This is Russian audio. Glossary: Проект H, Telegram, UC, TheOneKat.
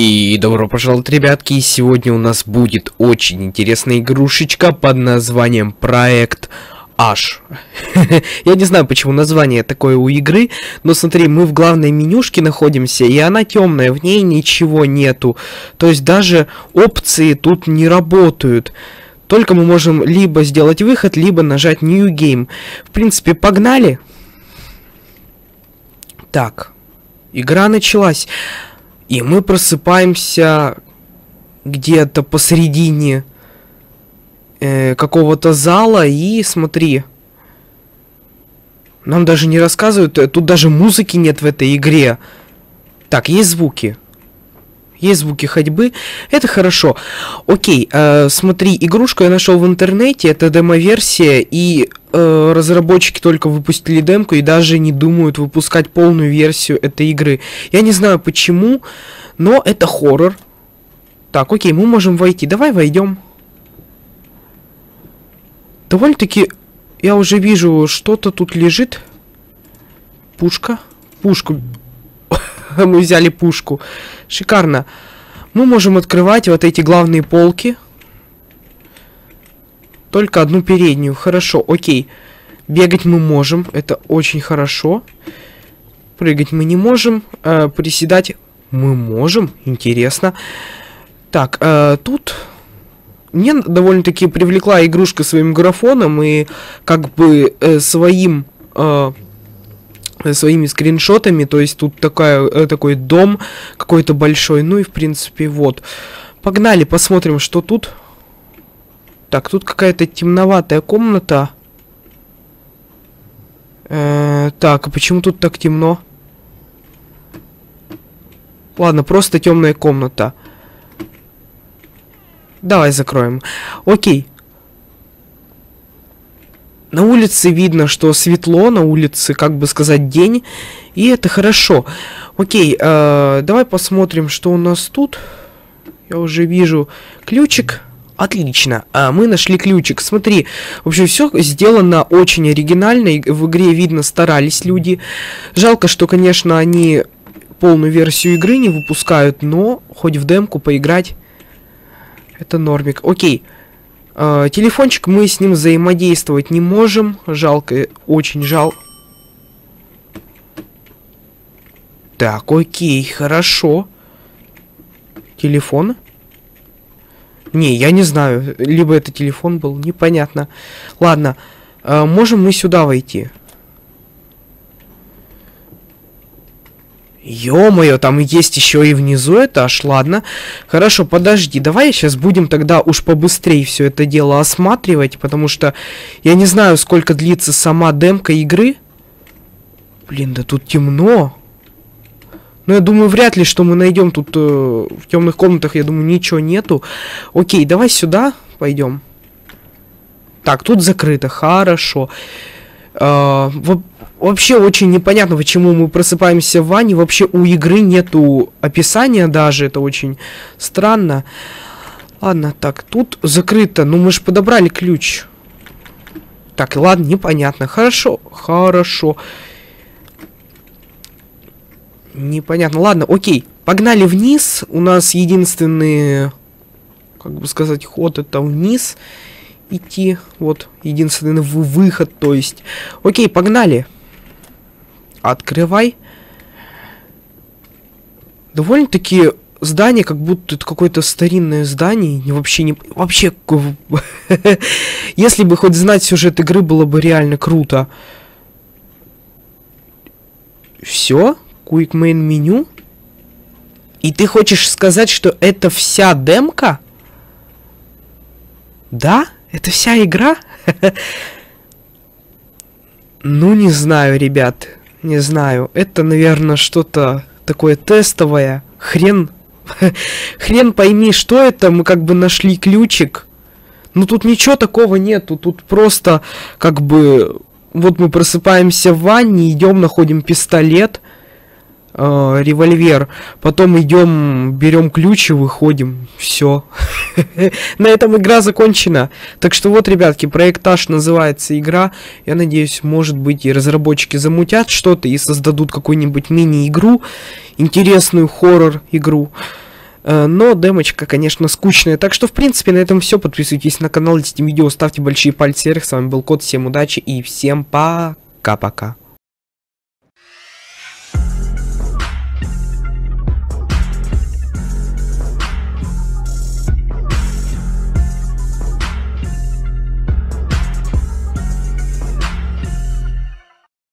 И добро пожаловать, ребятки, и сегодня у нас будет очень интересная игрушечка под названием Проект H. Я не знаю, почему название такое у игры, но смотри, мы в главной менюшке находимся, и она темная, в ней ничего нету. То есть даже опции тут не работают. Только мы можем либо сделать выход, либо нажать New Game. В принципе, погнали. Так, игра началась. И мы просыпаемся где-то посредине какого-то зала, и смотри, нам даже не рассказывают, тут даже музыки нет в этой игре. Так, есть звуки ходьбы, это хорошо. Окей, смотри, игрушку я нашел в интернете, это демо-версия, и разработчики только выпустили демку и даже не думают выпускать полную версию этой игры. Я не знаю почему, но это хоррор. Так, окей, мы можем войти. Давай войдем. Довольно-таки я уже вижу, что-то тут лежит. Пушка. Пушку. Мы взяли пушку. Шикарно. Мы можем открывать вот эти главные полки. Только одну переднюю. Хорошо, окей. Бегать мы можем. Это очень хорошо. Прыгать мы не можем. Приседать мы можем. Интересно. Так, тут... Мне довольно-таки привлекла игрушка своим графоном и как бы своими скриншотами. То есть тут такой дом какой-то большой. Ну и в принципе вот. Погнали, посмотрим, что тут. Так, тут какая-то темноватая комната. Так, а почему тут так темно? Ладно, просто темная комната. Давай закроем. Окей. На улице видно, что светло, на улице, как бы сказать, день. И это хорошо. Окей, давай посмотрим, что у нас тут. Я уже вижу ключик. Отлично, мы нашли ключик. Смотри, вообще все сделано очень оригинально. В игре видно, старались люди. Жалко, что, конечно, они полную версию игры не выпускают, но хоть в демку поиграть. Это нормик. Окей. Телефончик, мы с ним взаимодействовать не можем. Жалко, очень жалко. Так, окей, хорошо. Телефон. Не, я не знаю. Либо это телефон был, непонятно. Ладно, можем мы сюда войти? Ё-моё, там есть еще и внизу этаж, ладно. Хорошо, подожди, давай сейчас будем тогда уж побыстрее все это дело осматривать, потому что я не знаю, сколько длится сама демка игры. Блин, да тут темно. Но я думаю, вряд ли, что мы найдем тут в темных комнатах, я думаю, ничего нету. Окей, давай сюда пойдем. Так, тут закрыто, хорошо. Вообще очень непонятно, почему мы просыпаемся в ванне. Вообще у игры нету описания даже, это очень странно. Ладно, так, тут закрыто, ну мы же подобрали ключ. Так, ладно, непонятно, хорошо, хорошо. Непонятно, ладно, окей, погнали вниз. У нас единственный, как бы сказать, ход это вниз. Идти, вот, единственный выход, то есть. Окей, погнали. Открывай. Довольно-таки здание, как будто это какое-то старинное здание. Вообще, если бы хоть знать сюжет игры, было бы реально круто. Все, Quick Main меню. И ты хочешь сказать, что это вся демка? Да? Это вся игра? Ну, не знаю, ребят. Не знаю. Это, наверное, что-то такое тестовое. Хрен пойми, что это. Мы как бы нашли ключик. Ну, тут ничего такого нету. Тут просто, как бы... Вот мы просыпаемся в ванне, идем, находим пистолет, револьвер. Потом идем, берем ключ и выходим. Все. На этом игра закончена. Так что вот, ребятки, Проект H называется игра. Я надеюсь, может быть, и разработчики замутят что-то и создадут какую-нибудь мини-игру. Интересную хоррор-игру. но демочка, конечно, скучная. Так что, в принципе, на этом все. Подписывайтесь на канал, листите видео, ставьте большие пальцы вверх. С вами был Кот, всем удачи и всем пока-пока.